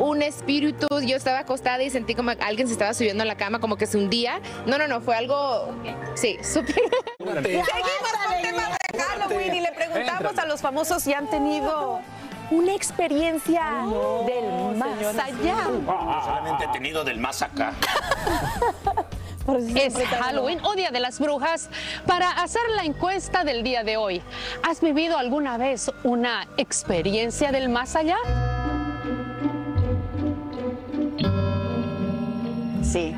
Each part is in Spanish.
un espíritu, yo estaba acostada y sentí como alguien se estaba subiendo a la cama, como que se hundía. No, fue algo, sí, súper. Seguimos con temas de Halloween y le preguntamos a los famosos si han tenido una experiencia del más allá. Solamente he tenido del más acá. Es Halloween o Día de las Brujas. Para hacer la encuesta del día de hoy, ¿has vivido alguna vez una experiencia del más allá? Sí,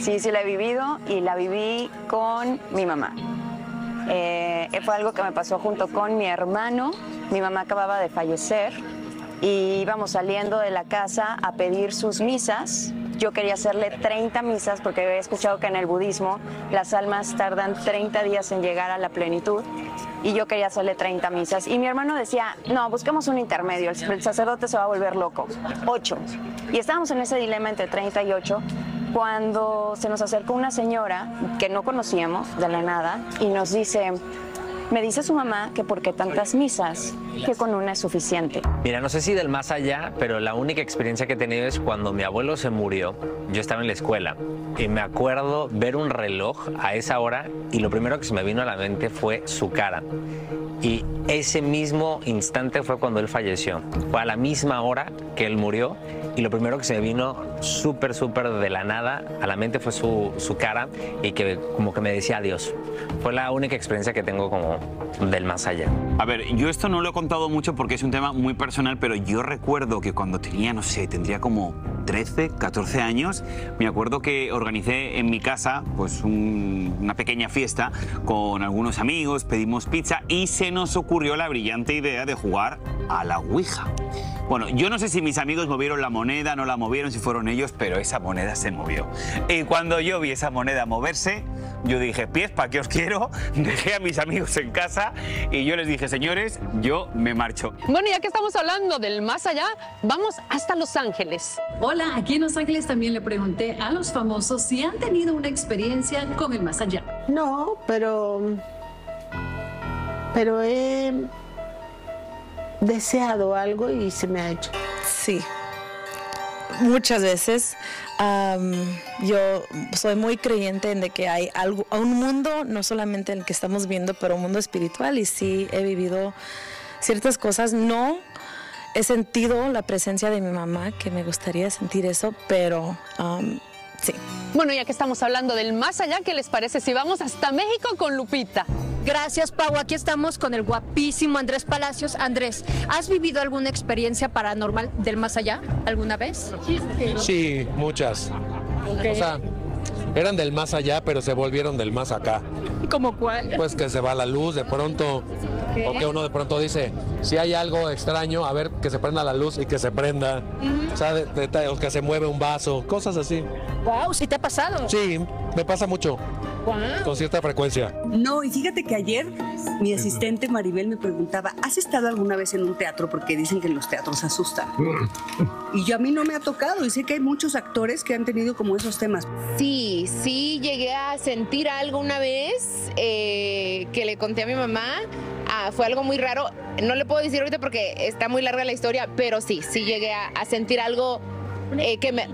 sí la he vivido y la viví con mi mamá. Fue algo que me pasó junto con mi hermano. Mi mamá acababa de fallecer y íbamos saliendo de la casa a pedir sus misas. Yo quería hacerle 30 misas porque había escuchado que en el budismo las almas tardan 30 días en llegar a la plenitud, y yo quería hacerle 30 misas. Y mi hermano decía, no, busquemos un intermedio, el sacerdote se va a volver loco, 8. Y estábamos en ese dilema entre 30 y 8 cuando se nos acercó una señora que no conocíamos de la nada y nos dice, me dice su mamá que por qué tantas misas, que con una es suficiente. Mira, no sé si del más allá, pero la única experiencia que he tenido es cuando mi abuelo se murió. Yo estaba en la escuela y me acuerdo ver un reloj a esa hora y lo primero que se me vino a la mente fue su cara. Y ese mismo instante fue cuando él falleció. Fue a la misma hora que él murió y lo primero que se me vino súper de la nada a la mente fue su cara y que como que me decía adiós. Fue la única experiencia que tengo como del más allá. A ver, yo esto no lo he contado mucho porque es un tema muy personal, pero yo recuerdo que cuando tenía, no sé, tendría como 13, 14 años, me acuerdo que organicé en mi casa pues una pequeña fiesta con algunos amigos, pedimos pizza y se nos ocurrió la brillante idea de jugar a la Ouija. Bueno, yo no sé si mis amigos movieron la moneda, no la movieron, si fueron ellos, pero esa moneda se movió. Y cuando yo vi esa moneda moverse, yo dije, pies, ¿para qué os quiero? Dejé a mis amigos en casa y yo les dije, señores, yo me marcho. Bueno, ya que estamos hablando del más allá, vamos hasta Los Ángeles. Hola, aquí en Los Ángeles también le pregunté a los famosos si han tenido una experiencia con el más allá. No, pero he deseado algo y se me ha hecho. Sí, muchas veces. Yo soy muy creyente en de que hay algo, un mundo, no solamente el que estamos viendo, pero un mundo espiritual, y sí he vivido ciertas cosas. No he sentido la presencia de mi mamá, que me gustaría sentir eso, pero sí. Bueno, ya que estamos hablando del más allá, ¿qué les parece si vamos hasta México con Lupita? Gracias, Pau. Aquí estamos con el guapísimo Andrés Palacios. Andrés, ¿has vivido alguna experiencia paranormal del más allá alguna vez? Sí, muchas. Okay. O sea, eran del más allá, pero se volvieron del más acá. ¿Cómo cuál? Pues que se va la luz de pronto, okay, o que uno de pronto dice, si hay algo extraño, a ver, que se prenda la luz y que se prenda. O sea, o que se mueve un vaso, cosas así. Wow, ¿sí te ha pasado? Sí, me pasa mucho. Con cierta frecuencia. No, y fíjate que ayer mi asistente Maribel me preguntaba, ¿has estado alguna vez en un teatro? Porque dicen que los teatros asustan. Y yo, a mí no me ha tocado, y sé que hay muchos actores que han tenido como esos temas. Sí, sí, llegué a sentir algo una vez que le conté a mi mamá. Fue algo muy raro, no le puedo decir ahorita porque está muy larga la historia, pero sí llegué a sentir algo.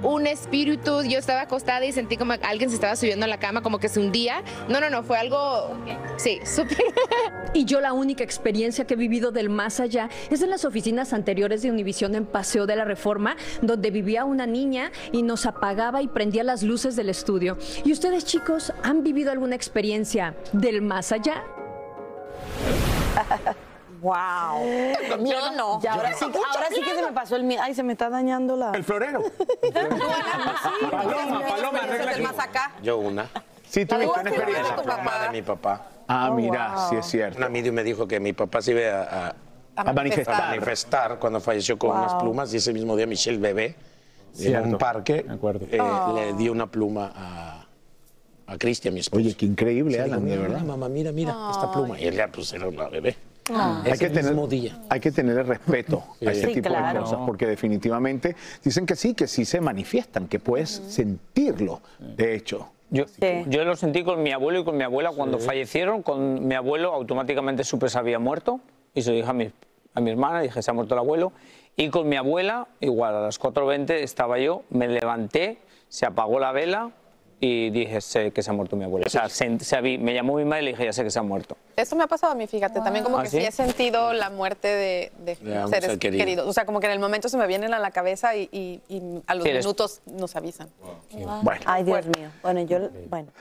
Un espíritu, yo estaba acostada y sentí como alguien se estaba subiendo a la cama, como que se hundía. No, fue algo, sí, súper. Y yo la única experiencia que he vivido del más allá es en las oficinas anteriores de Univision en Paseo de la Reforma, donde vivía una niña y nos apagaba y prendía las luces del estudio. ¿Y ustedes, chicos, han vivido alguna experiencia del más allá? Wow. Yo no. Ahora sí que se me pasó el miedo. Ay, se me está dañando la... El florero. Paloma, arregla aquí. Más acá. Yo una. Sí, tuviste una experiencia. La mamá de mi papá. Ah, mira, sí es cierto. Una medium me dijo que mi papá se iba a manifestar cuando falleció con unas plumas, y ese mismo día Michelle, bebé, en un parque, le dio una pluma a Cristian, mi esposo. Oye, qué increíble, Alan, de verdad. Mamá, mira, esta pluma. Y él pues era una bebé. Hay que tener el respeto a este tipo de cosas, porque definitivamente dicen que sí se manifiestan, que puedes sentirlo, de hecho. Yo lo sentí con mi abuelo y con mi abuela cuando fallecieron. Con mi abuelo automáticamente supe que se había muerto y se lo dije a mi hermana, dije, se ha muerto el abuelo. Y con mi abuela, igual, a las 4:20 estaba yo, me levanté, se apagó la vela y dije, sé que se ha muerto mi abuela. O sea, me llamó mi madre y le dije, ya sé que se ha muerto. Esto me ha pasado a mí, fíjate, wow. También como que sí he sentido la muerte de seres queridos. O sea, como que en el momento se me vienen a la cabeza y a los minutos nos avisan. Wow. Bueno. Ay, Dios mío. Bueno, yo... Bueno.